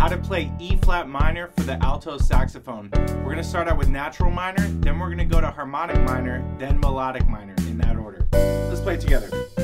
how to play E-flat minor for the alto saxophone. We're going to start out with natural minor, then we're going to go to harmonic minor, then melodic minor in that order. Let's play it together.